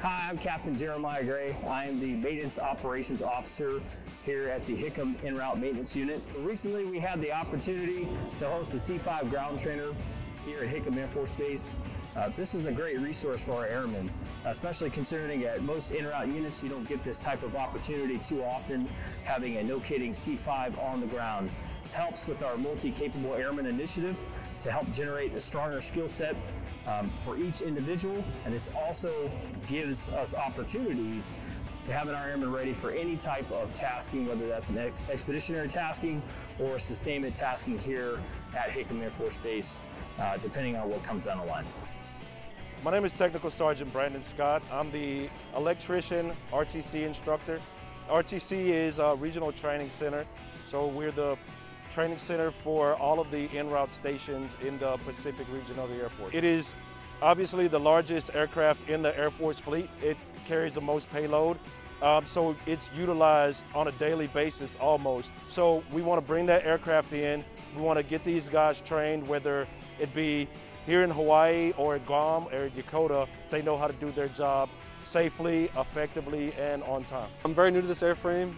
Hi, I'm Captain Jeremiah Gray. I am the Maintenance Operations Officer here at the Hickam Enroute Maintenance Unit. Recently, we had the opportunity to host the C-5 Ground Trainer here at Hickam Air Force Base. This is a great resource for our airmen, especially considering at most en-route units you don't get this type of opportunity too often, having a no-kidding C-5 on the ground. This helps with our multi-capable airmen initiative to help generate a stronger skill set for each individual, and this also gives us opportunities to having our airmen ready for any type of tasking, whether that's an expeditionary tasking or sustainment tasking here at Hickam Air Force Base, depending on what comes down the line. My name is Technical Sergeant Brandon Scott. I'm the electrician RTC instructor. RTC is a regional training center, so we're the training center for all of the en route stations in the Pacific region of the Air Force. It is obviously the largest aircraft in the Air Force fleet. It carries the most payload, so it's utilized on a daily basis almost. So we want to bring that aircraft in. We want to get these guys trained, whether it be here in Hawaii or at Guam or at Yokota. They know how to do their job safely, effectively, and on time. I'm very new to this airframe,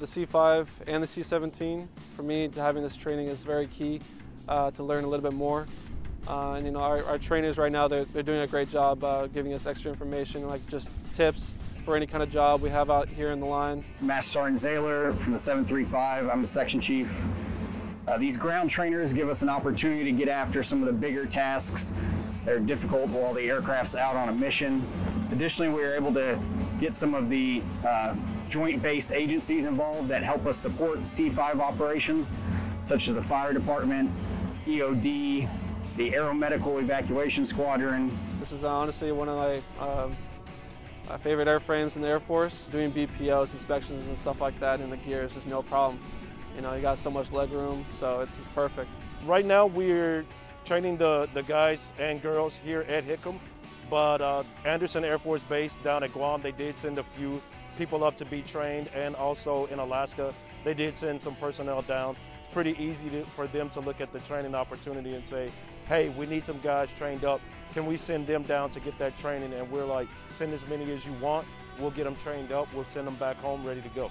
the C-5 and the C-17. For me, having this training is very key to learn a little bit more. And you know, our trainers right now, they're doing a great job giving us extra information, like just tips for any kind of job we have out here in the line. Master Sergeant Zayler from the 735, I'm a section chief. These ground trainers give us an opportunity to get after some of the bigger tasks that are difficult while the aircraft's out on a mission. Additionally, we are able to get some of the joint base agencies involved that help us support C-5 operations, such as the fire department, EOD, the Aeromedical Evacuation Squadron. This is honestly one of my favorite airframes in the Air Force. Doing BPOs, inspections, and stuff like that in the gear is just no problem. You know, you got so much leg room, so it's perfect. Right now we're training the guys and girls here at Hickam, but Anderson Air Force Base down at Guam, they did send a few people up to be trained, and also in Alaska, they did send some personnel down. It's pretty easy for them to look at the training opportunity and say, hey, we need some guys trained up. Can we send them down to get that training? And we're like, send as many as you want. We'll get them trained up. We'll send them back home ready to go.